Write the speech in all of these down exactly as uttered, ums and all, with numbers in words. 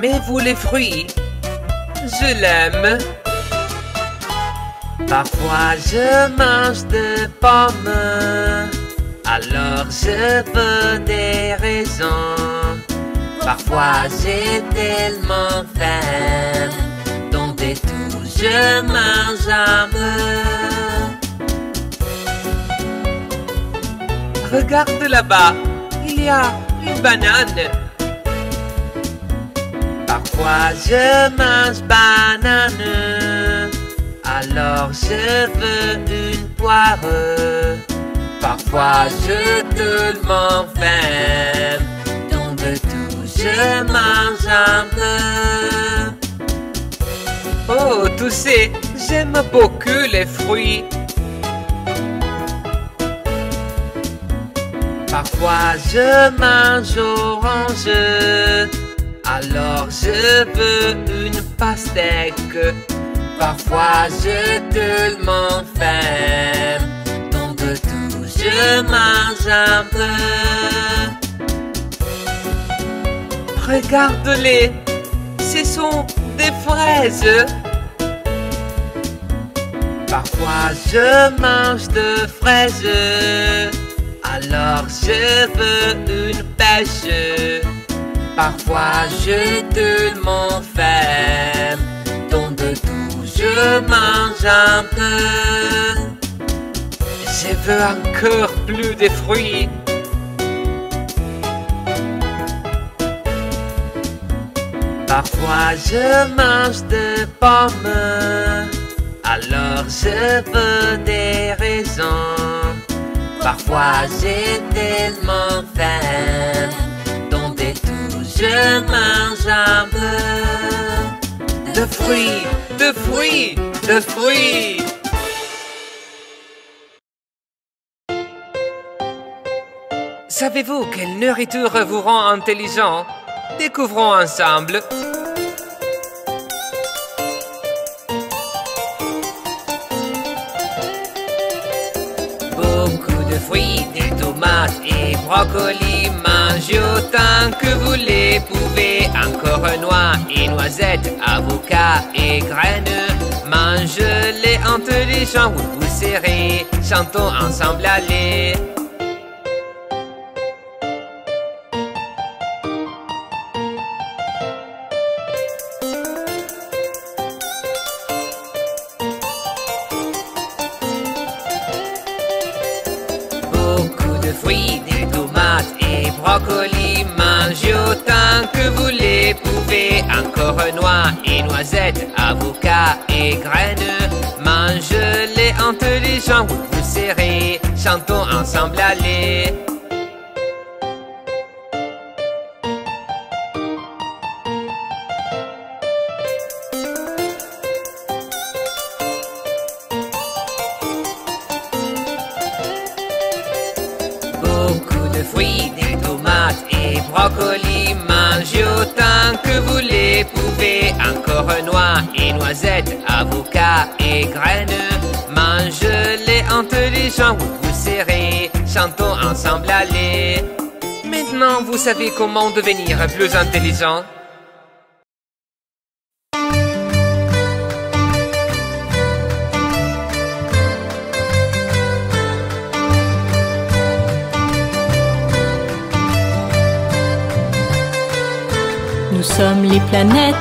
Aimez-vous les fruits? Je l'aime. Parfois je mange des pommes, alors je veux des raisins. Parfois j'ai tellement faim, dans des tours je mange un bleu. Regarde là-bas, il y a une banane. Parfois je mange banane, alors je veux une poire. Parfois je tellement faim, donc de tout je mange un peu. Oh, tu sais, j'aime beaucoup les fruits. Parfois je mange orange, alors je veux une pastèque. Parfois je tellement faim, donc de tout je mange un peu. Regarde-les, ce sont des fraises. Parfois je mange de fraises, alors je veux une pêche. Parfois je tellement faim, donc de tout je mange un peu. Je veux encore plus de fruits. Parfois je mange des pommes, alors je veux des raisins. Parfois j'ai tellement faim, donc de tout je mange un peu. De fruits, de fruits, de fruits. Savez-vous quelle nourriture vous rend intelligent? Découvrons ensemble. Beaucoup de fruits, des tomates et brocolis. Mangez autant que vous les pouvez. Encore noix et noisettes, avocats et graines. Mangez-les intelligents, vous vous serez. Chantons ensemble, allez. Brocolis, mangez autant que vous les pouvez. Encore noix et noisettes, avocats et graines. Mangez-les intelligents, vous vous serez. Chantons ensemble, allez. Brocolis, mangez autant que vous les pouvez. Encore noix et noisettes, avocats et graines. Mangez-les intelligents, vous vous serez. Chantons ensemble, allez. Maintenant, vous savez comment devenir plus intelligent. Nous sommes les planètes,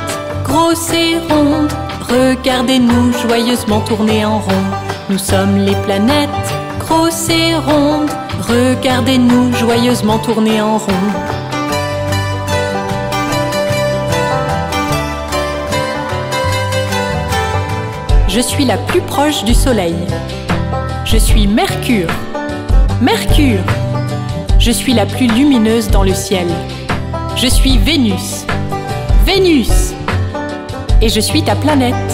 grosses et rondes. Regardez-nous joyeusement tourner en rond. Nous sommes les planètes, grosses et rondes. Regardez-nous joyeusement tourner en rond. Je suis la plus proche du Soleil. Je suis Mercure. Mercure. Je suis la plus lumineuse dans le ciel. Je suis Vénus. Vénus. Et je suis ta planète.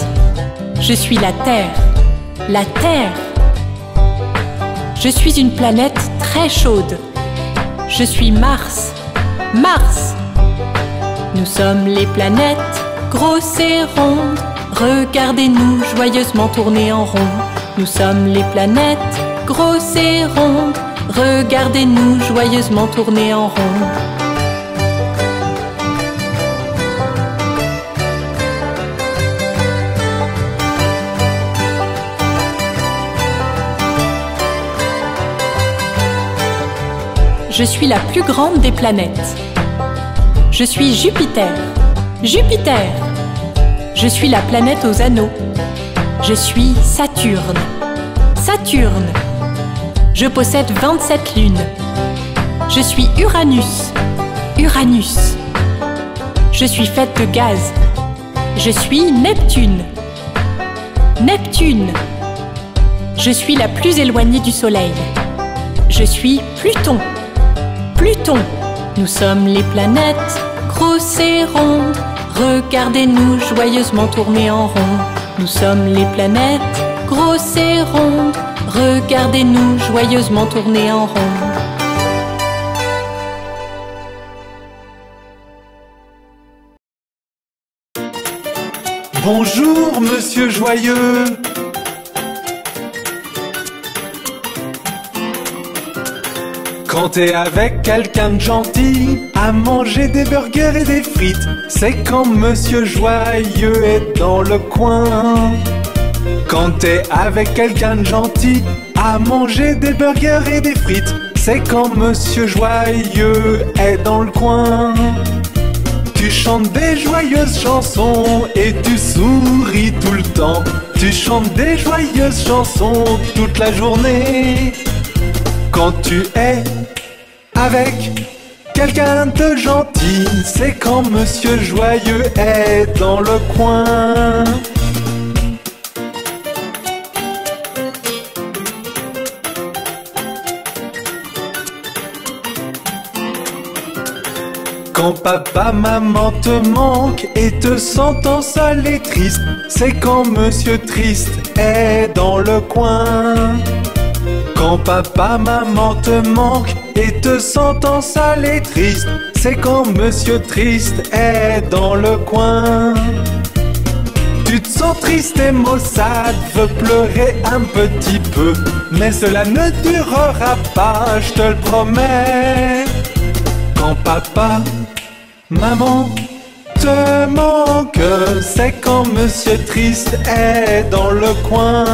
Je suis la Terre. La Terre. Je suis une planète très chaude. Je suis Mars. Mars. Nous sommes les planètes, grosses et rondes. Regardez-nous joyeusement tourner en rond. Nous sommes les planètes, grosses et rondes. Regardez-nous joyeusement tourner en rond. je suis la plus grande des planètes. Je suis Jupiter. Jupiter. Je suis la planète aux anneaux. Je suis Saturne. Saturne. Je possède vingt-sept lunes. Je suis Uranus. Uranus. Je suis faite de gaz. Je suis Neptune. Neptune. Je suis la plus éloignée du Soleil. Je suis Pluton. Pluton. Nous sommes les planètes, grosses et rondes. Regardez-nous joyeusement tourner en rond. Nous sommes les planètes, grosses et rondes. Regardez-nous joyeusement tourner en rond. Bonjour, Monsieur Joyeux. Quand t'es avec quelqu'un de gentil, à manger des burgers et des frites, c'est quand Monsieur Joyeux est dans le coin. Quand t'es avec quelqu'un de gentil, à manger des burgers et des frites, c'est quand Monsieur Joyeux est dans le coin. Tu chantes des joyeuses chansons et tu souris tout le temps. Tu chantes des joyeuses chansons toute la journée. Quand tu es avec quelqu'un de gentil, c'est quand Monsieur Joyeux est dans le coin. Quand papa, maman te manque et te sentant seul et triste, c'est quand Monsieur Triste est dans le coin. Quand papa, maman te manque et te sentant seul et triste, c'est quand Monsieur Triste est dans le coin. Tu te sens triste et maussade, veux pleurer un petit peu, mais cela ne durera pas, je te le promets. Quand papa, maman te manque, c'est quand Monsieur Triste est dans le coin.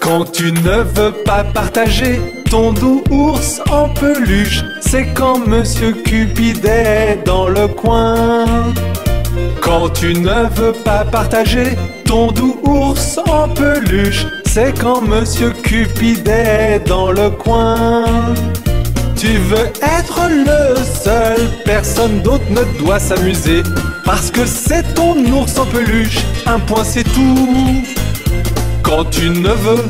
Quand tu ne veux pas partager ton doux ours en peluche, c'est quand Monsieur Cupid est dans le coin. Quand tu ne veux pas partager ton doux ours en peluche, c'est quand Monsieur Cupid est dans le coin. Tu veux être le seul, personne d'autre ne doit s'amuser, parce que c'est ton ours en peluche, un point c'est tout. Quand tu ne veux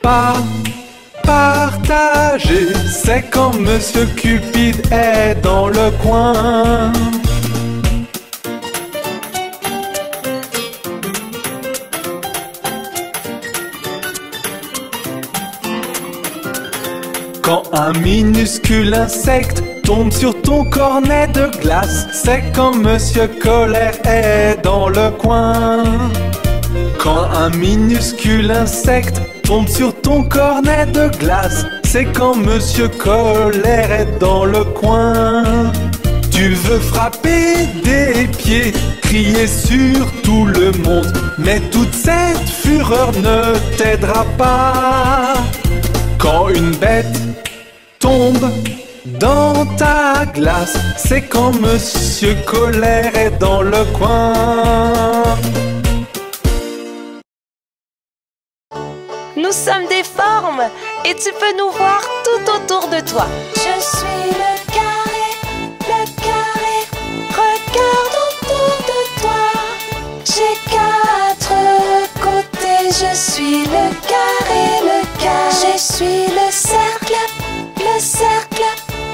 pas partager, c'est quand Monsieur Cupid est dans le coin. Quand un minuscule insecte tombe sur ton cornet de glace, c'est quand Monsieur Colère est dans le coin. Quand un minuscule insecte tombe sur ton cornet de glace, c'est quand Monsieur Colère est dans le coin. Tu veux frapper des pieds, crier sur tout le monde, mais toute cette fureur ne t'aidera pas. Quand une bête tombe dans ta glace, c'est quand Monsieur Colère est dans le coin. Nous sommes des formes et tu peux nous voir tout autour de toi. Je suis le carré, le carré, regarde autour de toi. J'ai quatre côtés, je suis le carré, le carré. Je suis le cercle, le cercle,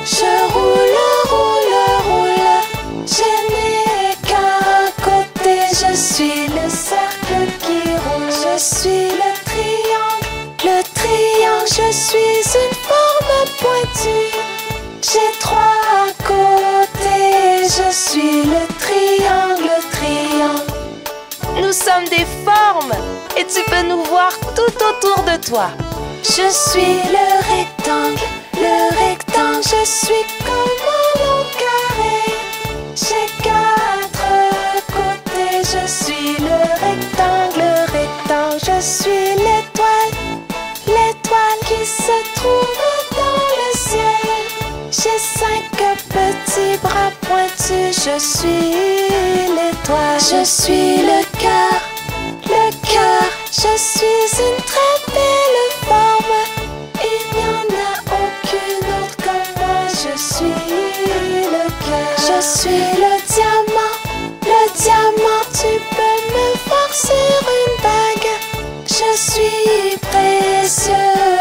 je roule, roule, roule. Je n'ai qu'un côté, je suis le cercle qui roule. Je suis le triangle, le triangle, je suis une forme pointue. J'ai trois côtés, je suis le triangle, le triangle. Nous sommes des formes et tu peux nous voir tout autour de toi. Je suis le rectangle, le rectangle, je suis comme un long carré. J'ai quatre je suis le rectangle, le rectangle, je suis l'étoile, l'étoile qui se trouve dans le ciel. J'ai cinq petits bras pointus, je suis l'étoile, je suis le cœur, le cœur, je suis une très belle forme. Il n'y en a aucune autre comme moi, je suis le cœur, je suis le diamant, le diamant, tu peux me voir sur une bague. Je suis précieux,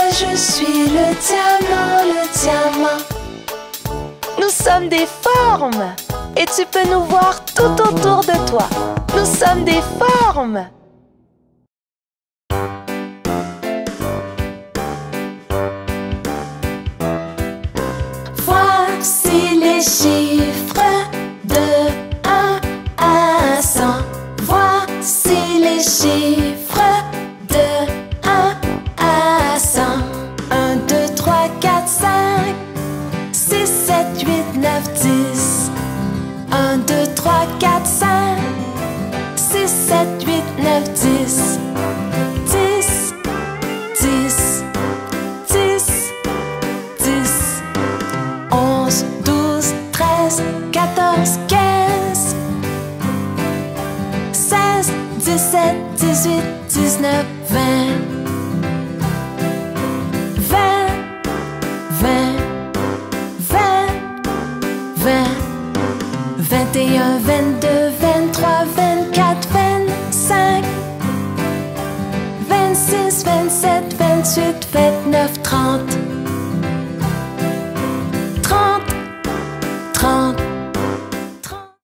je suis le diamant, le diamant. Nous sommes des formes et tu peux nous voir tout autour de toi. Nous sommes des formes. Voici les chiffres de un à cent. Voici les chiffres de un à cent. un, deux, trois, quatre, cinq, six, sept, huit, neuf, dix. un, deux, trois, quatre, cinq, six, sept, huit, neuf, dix. dix-sept, dix-huit, dix-neuf, vingt, vingt, vingt et un, vingt-deux, vingt-trois, vingt-quatre, vingt-cinq, vingt-six, vingt-sept, vingt-huit, vingt-neuf,